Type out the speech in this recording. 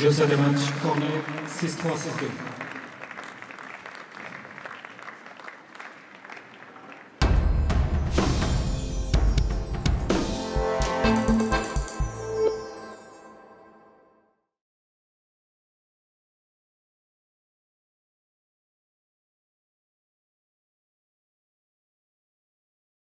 Joseph Demange, corner 6-3, 6-2.